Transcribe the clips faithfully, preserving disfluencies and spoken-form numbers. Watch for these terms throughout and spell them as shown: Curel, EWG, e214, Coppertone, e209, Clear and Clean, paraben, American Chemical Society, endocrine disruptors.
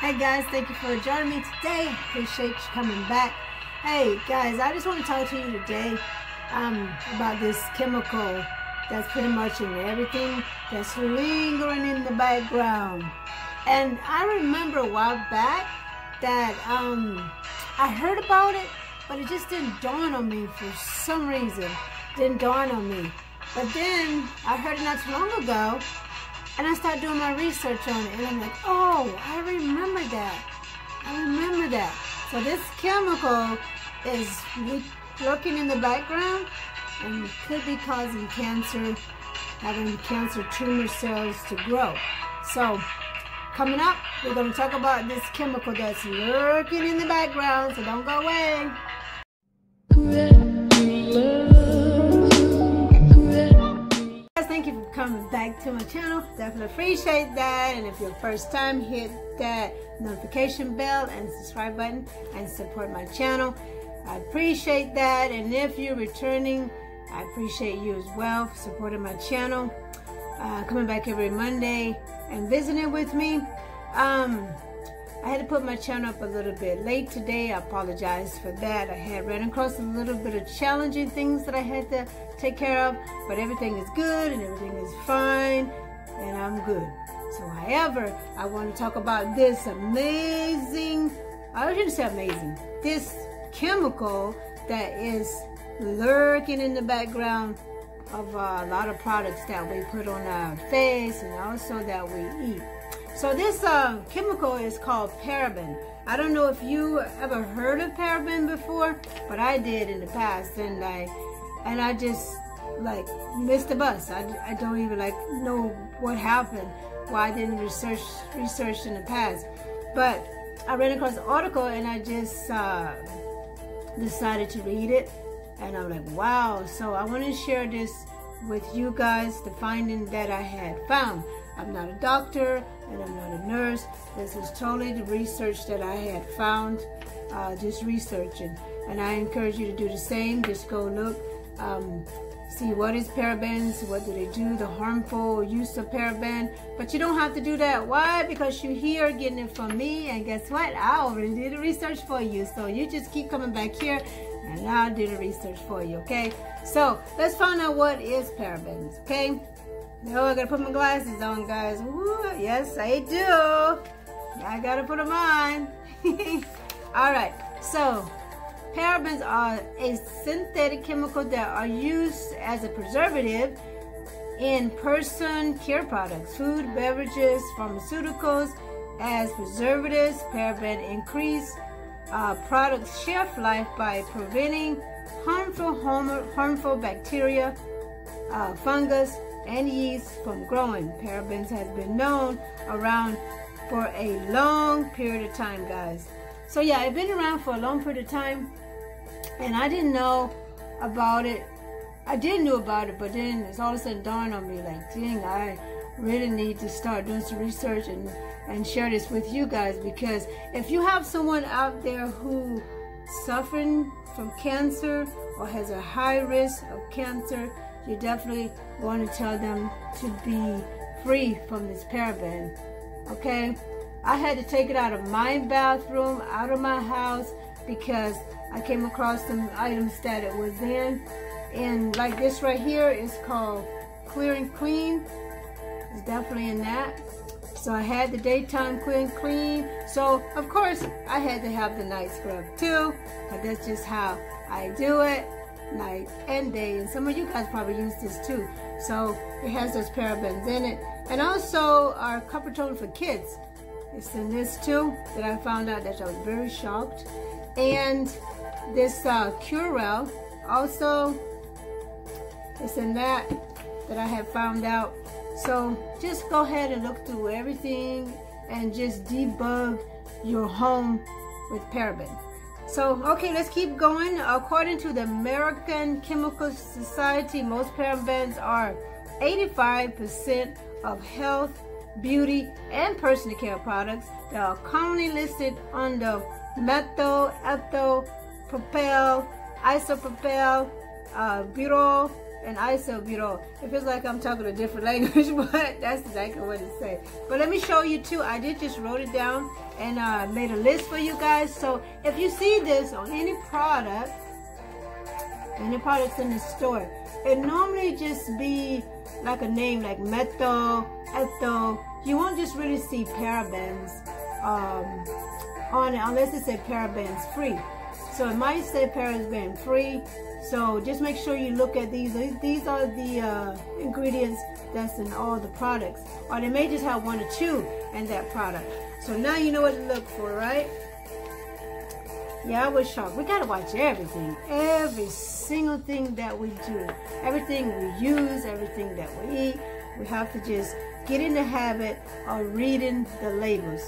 Hey guys, thank you for joining me today. Appreciate you coming back. Hey guys, I just want to talk to you today um, about this chemical that's pretty much in everything that's lingering in the background. And I remember a while back that um, I heard about it, but it just didn't dawn on me for some reason. Didn't dawn on me. But then I heard it not too long ago, and I started doing my research on it, and I'm like, oh, I remember that. I remember that. So this chemical is lurking in the background and could be causing cancer, having cancer tumor cells to grow. So coming up, we're going to talk about this chemical that's lurking in the background, so don't go away. Thank you for coming back to my channel. Definitely appreciate that. And if you're first time, hit that notification bell and subscribe button and support my channel. I appreciate that. And if you're returning, I appreciate you as well for supporting my channel, uh, coming back every Monday and visiting with me. um, I had to put my channel up a little bit late today. I apologize for that. I had ran across a little bit of challenging things that I had to take care of, but everything is good and everything is fine and I'm good. So however, I want to talk about this amazing, I shouldn't say amazing, this chemical that is lurking in the background of a lot of products that we put on our face and also that we eat. So this uh, chemical is called paraben. I don't know if you ever heard of paraben before, but I did in the past, and I And I just like missed the bus. I, I don't even like know what happened, why I didn't research research in the past. But I ran across an article and I just uh, decided to read it. And I'm like, wow. So I want to share this with you guys, the finding that I had found. I'm not a doctor and I'm not a nurse. This is totally the research that I had found, uh, just researching. And I encourage you to do the same. Just go look. Um, see what is parabens, what do they do, the harmful use of paraben. But you don't have to do that. Why? Because you're here getting it from me, and guess what? I already did the research for you. So you just keep coming back here and I'll do the research for you, okay? So let's find out what is parabens, okay? Oh, I gotta put my glasses on, guys. Woo, yes, I do. I gotta put them on. All right, so parabens are a synthetic chemical that are used as a preservative in person care products, food, beverages, pharmaceuticals. As preservatives, paraben increase uh, product shelf life by preventing harmful harmful bacteria, uh, fungus, and yeast from growing. Parabens has been known around for a long period of time, guys. So yeah, I've been around for a long period of time, and I didn't know about it. I did know about it, but then it's all of a sudden dawned on me, like, dang, I really need to start doing some research and, and share this with you guys, because if you have someone out there who suffering from cancer or has a high risk of cancer, you definitely want to tell them to be free from this paraben, okay? I had to take it out of my bathroom, out of my house, because I came across some items that it was in. And like this right here is called Clear and Clean. It's definitely in that. So I had the daytime Clear and Clean. So of course I had to have the night scrub too. But that's just how I do it, night and day. And some of you guys probably use this too. So it has those parabens in it. And also our Coppertone for kids. It's in this too, that I found out, that I was very shocked. And this uh, Curel also, it's in that, that I have found out. So just go ahead and look through everything and just debug your home with paraben. So, okay, let's keep going. According to the American Chemical Society, most parabens are eighty-five percent of health, beauty, and personal care products that are commonly listed under methyl, ethyl, propyl, isopropyl, uh, butyl, and isobutol. It feels like I'm talking a different language, but that's exactly what it says. But let me show you too. I did just wrote it down and uh, made a list for you guys. So if you see this on any product, any products in the store, it normally just be like a name like methyl, ethyl. You won't just really see parabens um, on it unless it says parabens free. So it might say paraben free. So just make sure you look at these. These are the uh, ingredients that's in all the products. Or they may just have one or two in that product. So now you know what to look for, right? Yeah, I was shocked. We gotta watch everything. Every single thing that we do. Everything we use, everything that we eat. We have to just get in the habit of reading the labels.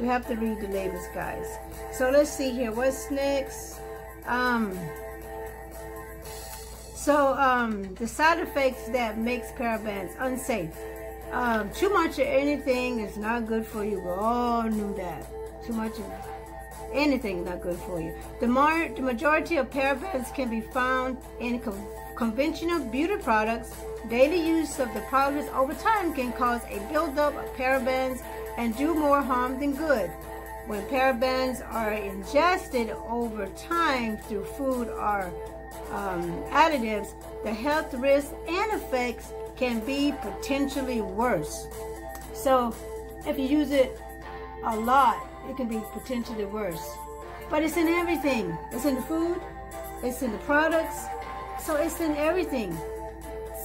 We have to read the labels, guys. So let's see here. What's next? Um... So um, the side effects that makes parabens unsafe. Um, too much of anything is not good for you. We all knew that. Too much of anything is not good for you. The, mar the majority of parabens can be found in co conventional beauty products. Daily use of the products over time can cause a buildup of parabens and do more harm than good. When parabens are ingested over time through food or Um, additives, the health risks and effects can be potentially worse. So if you use it a lot, it can be potentially worse. But it's in everything. It's in the food, it's in the products, so it's in everything.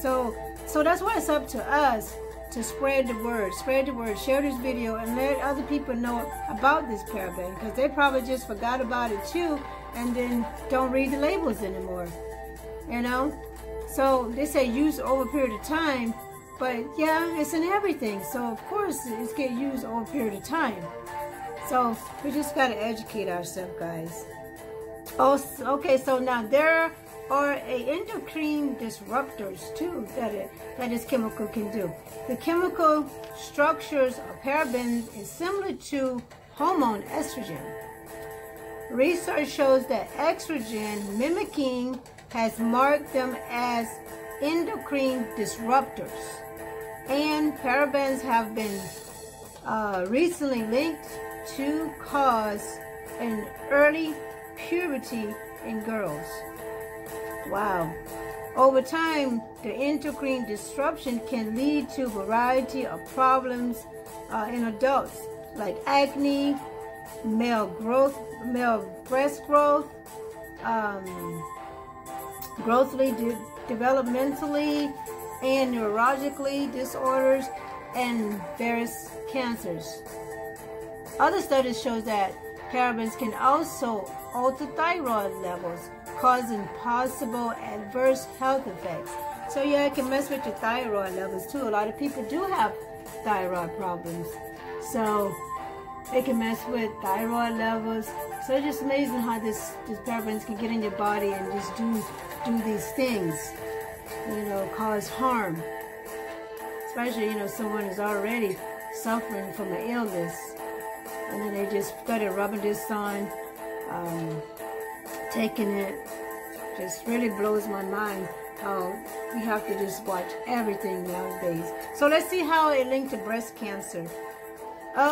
So so that's why it's up to us to spread the word, spread the word, share this video and let other people know about this paraben, because they probably just forgot about it too and then don't read the labels anymore, you know. So they say use over a period of time, but yeah, it's in everything, so of course it's get used over a period of time. So we just got to educate ourselves, guys. Oh, okay, so now there are a endocrine disruptors too that it, that this chemical can do. The chemical structures of parabens is similar to hormone estrogen. Research shows that estrogen mimicking has marked them as endocrine disruptors, and parabens have been uh, recently linked to cause an early puberty in girls. Wow. Over time, the endocrine disruption can lead to a variety of problems uh, in adults, like acne, male growth, male breast growth, um, growthly, de developmentally, and neurologically disorders, and various cancers. Other studies show that parabens can also alter thyroid levels, causing possible adverse health effects. So yeah, it can mess with your thyroid levels too. A lot of people do have thyroid problems. So it can mess with thyroid levels. So it's just amazing how this, this parabens can get in your body and just do, do these things, you know, cause harm. Especially, you know, someone is already suffering from an illness and then they just started rubbing this on, um, taking it. Just really blows my mind how we have to just watch everything nowadays. So let's see how it linked to breast cancer.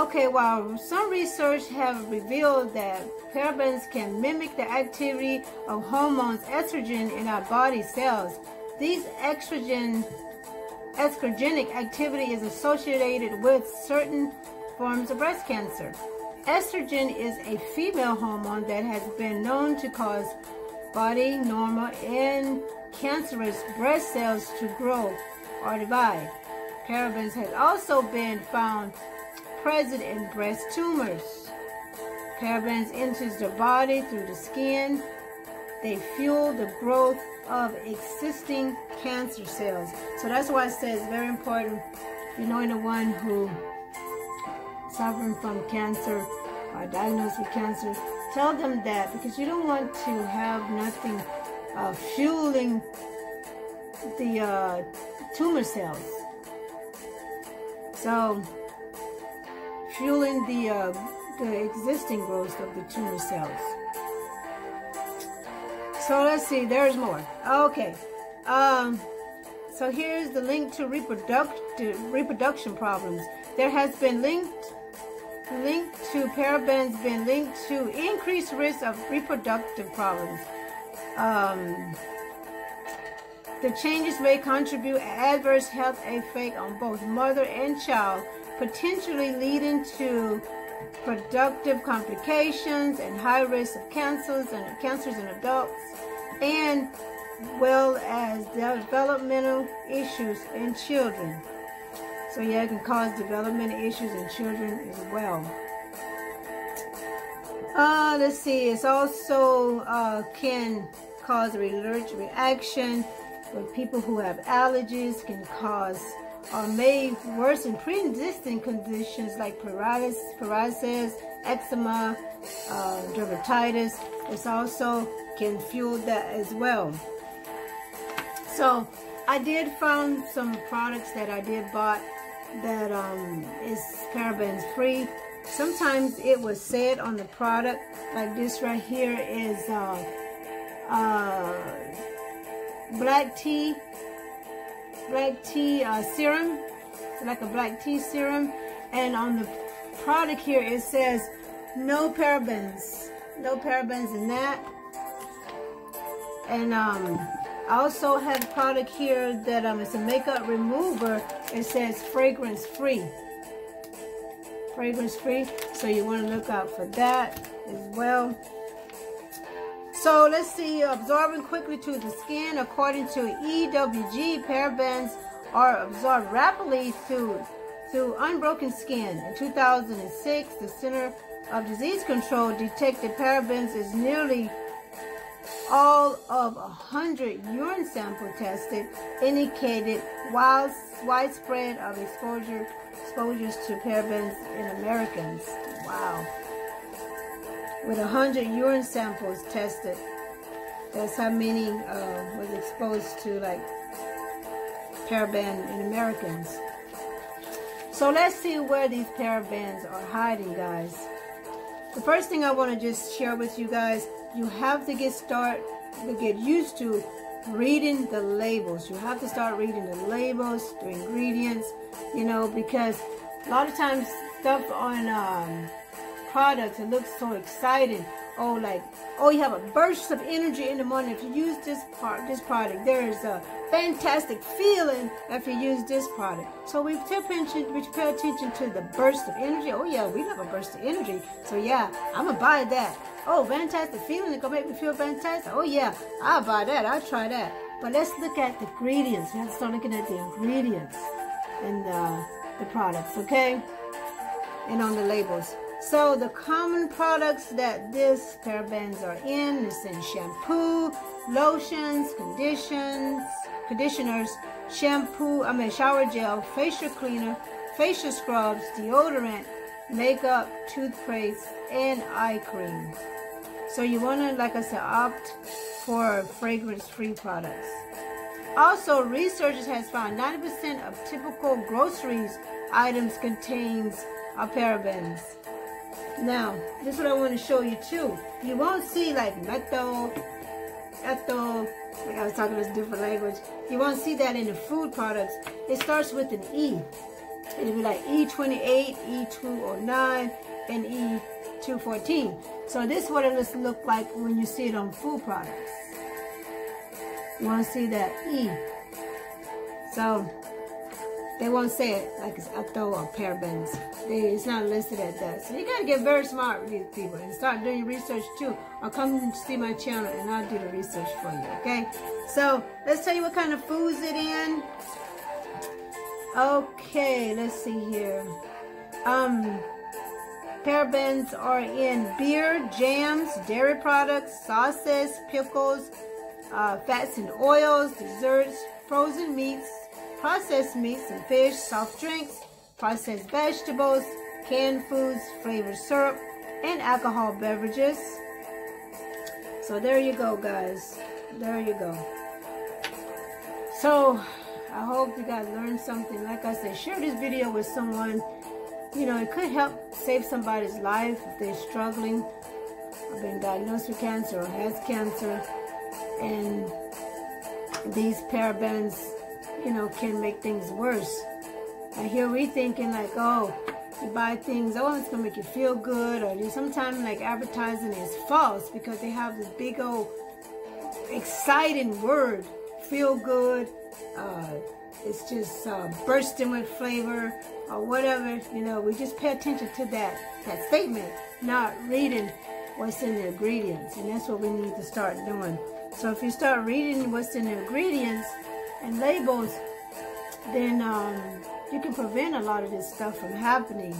Okay, well, some research have revealed that parabens can mimic the activity of hormones estrogen in our body cells. These estrogen, estrogenic activity is associated with certain forms of breast cancer. Estrogen is a female hormone that has been known to cause body normal and cancerous breast cells to grow or divide. Parabens has also been found present in breast tumors. Parabens enters the body through the skin. They fuel the growth of existing cancer cells. So that's why it says very important, you know, anyone who suffering from cancer or diagnosed with cancer, tell them that, because you don't want to have nothing uh, fueling the uh, tumor cells. So fueling the, uh, the existing growth of the tumor cells. So let's see, there's more. Okay. Um, So here's the link to reproductive reproduction problems. There has been linked linked to parabens been linked to increased risk of reproductive problems. Um, the changes may contribute adverse health effect on both mother and child, potentially leading to reproductive complications and high risk of cancers and cancers in adults, and well as developmental issues in children. So yeah, it can cause developmental issues in children as well. Uh, let's see, it's also uh, can cause an allergic reaction with people who have allergies, can cause or may worsen pre-existing conditions like paralysis, paralysis, eczema, uh, dermatitis. It's also can fuel that as well. So I did find some products that I did bought that um, is parabens free. Sometimes it was said on the product, like this right here is uh, uh, black tea, black tea uh, serum. It's like a black tea serum. And on the product here it says no parabens, no parabens in that. And um, I also have a product here that um, it's a makeup remover. It says fragrance free. Fragrance free. So you want to look out for that as well. So let's see, absorbing quickly to the skin. According to E W G, parabens are absorbed rapidly through, through unbroken skin. In two thousand six, the Center of Disease Control detected parabens is nearly all of one hundred urine samples tested indicated wild, widespread of exposure, exposures to parabens in Americans. Wow. With one hundred urine samples tested, that's how many uh, was exposed to like paraben in Americans. So let's see where these parabens are hiding, guys. The first thing I want to just share with you guys, you have to get start to get used to reading the labels. You have to start reading the labels, the ingredients, you know, because a lot of times stuff on um, products, it looks so exciting. Oh, like, oh, you have a burst of energy in the morning if you use this part, this product. There is a fantastic feeling if you use this product. So we pay attention, we pay attention to the burst of energy. Oh yeah, we have a burst of energy. So yeah, I'm gonna buy that. Oh, fantastic feeling, it's gonna make me feel fantastic. Oh yeah, I'll buy that, I'll try that. But let's look at the ingredients. We have to start looking at the ingredients and the, the products, okay? And on the labels. So the common products that these parabens are in is in shampoo, lotions, conditions, conditioners, shampoo, I mean shower gel, facial cleaner, facial scrubs, deodorant, makeup, toothpaste, and eye cream. So you want to, like I said, opt for fragrance-free products. Also, researchers has found ninety percent of typical groceries items contains parabens. Now, this is what I want to show you too. You won't see like methyl, ethyl, like I was talking this different language. You won't see that in the food products. It starts with an E. It'll be like E twenty-eight, E two oh nine, and E two fourteen. So this is what it looks look like when you see it on food products. You want to see that E. So they won't say it like it's ethyl or parabens. They, it's not listed at that. So you gotta get very smart with these people and start doing research too. Or come and see my channel and I'll do the research for you, okay? So let's tell you what kind of foods it in. Okay, let's see here. Um, parabens are in beer, jams, dairy products, sauces, pickles, uh, fats and oils, desserts, frozen meats, processed meats and fish, soft drinks, processed vegetables, canned foods, flavored syrup, and alcohol beverages. So there you go, guys. There you go. So I hope you guys learned something. Like I said, share this video with someone. You know, it could help save somebody's life if they're struggling or been diagnosed with cancer or has cancer. And these parabens you know, can make things worse. And here we thinking like, oh, you buy things, oh, it's gonna make you feel good. Or sometimes like advertising is false because they have this big old exciting word, feel good. Uh, it's just uh, bursting with flavor or whatever. You know, we just pay attention to that that statement, not reading what's in the ingredients, and that's what we need to start doing. So if you start reading what's in the ingredients and labels, then um, you can prevent a lot of this stuff from happening.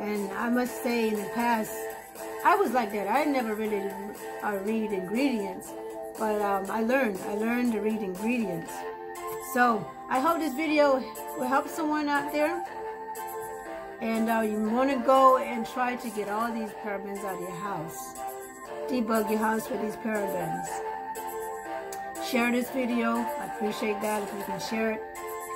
And I must say, in the past, I was like that. I never really uh, read ingredients, but um, I learned. I learned to read ingredients. So I hope this video will help someone out there. And uh, you want to go and try to get all these parabens out of your house. Debug your house with these parabens. Share this video. I appreciate that if you can share it,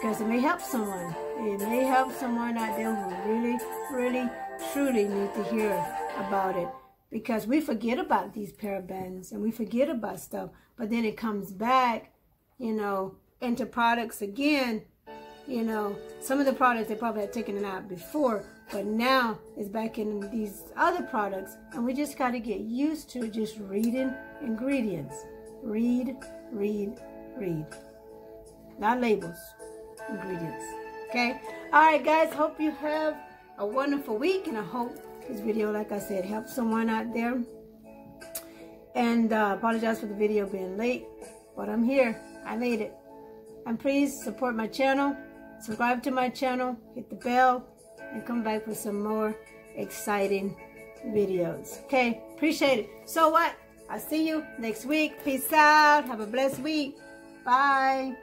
because it may help someone. It may help someone out there who really, really, truly need to hear about it. Because we forget about these parabens and we forget about stuff, but then it comes back, you know, into products again. You know, some of the products they probably had taken it out before, but now it's back in these other products, and we just got to get used to just reading ingredients. Read, read, read. Not labels. Ingredients. Okay? Alright guys, hope you have a wonderful week, and I hope this video, like I said, helps someone out there. And uh, apologize for the video being late, but I'm here. I made it. And please support my channel, subscribe to my channel, hit the bell, and come back for some more exciting videos. Okay? Appreciate it. So what? I'll see you next week. Peace out. Have a blessed week. Bye.